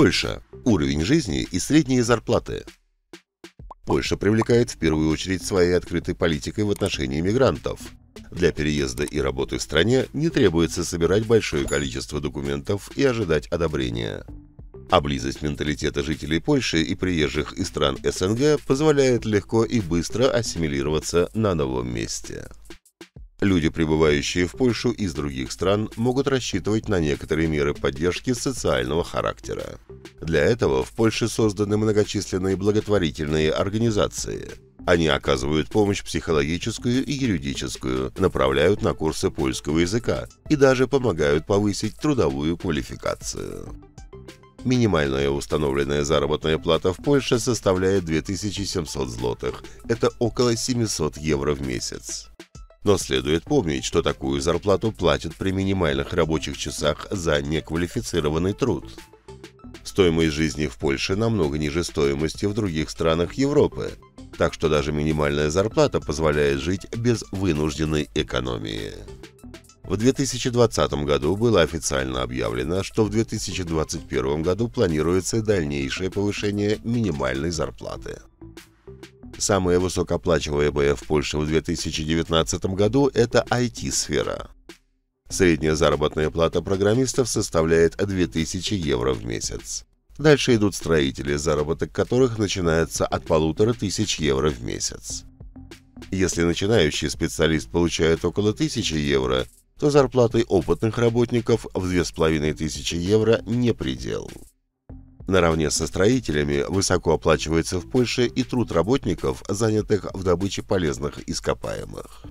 Польша. Уровень жизни и средние зарплаты. Польша привлекает в первую очередь своей открытой политикой в отношении мигрантов. Для переезда и работы в стране не требуется собирать большое количество документов и ожидать одобрения. А близость менталитета жителей Польши и приезжих из стран СНГ позволяет легко и быстро ассимилироваться на новом месте. Люди, прибывающие в Польшу из других стран, могут рассчитывать на некоторые меры поддержки социального характера. Для этого в Польше созданы многочисленные благотворительные организации. Они оказывают помощь психологическую и юридическую, направляют на курсы польского языка и даже помогают повысить трудовую квалификацию. Минимальная установленная заработная плата в Польше составляет 2700 злотых, это около 700 евро в месяц. Но следует помнить, что такую зарплату платят при минимальных рабочих часах за неквалифицированный труд. Стоимость жизни в Польше намного ниже стоимости в других странах Европы, так что даже минимальная зарплата позволяет жить без вынужденной экономии. В 2020 году было официально объявлено, что в 2021 году планируется дальнейшее повышение минимальной зарплаты. Самая высокооплачиваемая в Польше в 2019 году – это IT-сфера. Средняя заработная плата программистов составляет 2000 евро в месяц. Дальше идут строители, заработок которых начинается от 1500 евро в месяц. Если начинающий специалист получает около 1000 евро, то зарплаты опытных работников в 2500 евро не предел. Наравне со строителями высоко оплачивается в Польше и труд работников, занятых в добыче полезных ископаемых.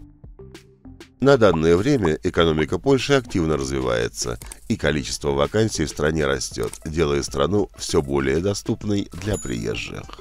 На данное время экономика Польши активно развивается, и количество вакансий в стране растет, делая страну все более доступной для приезжих.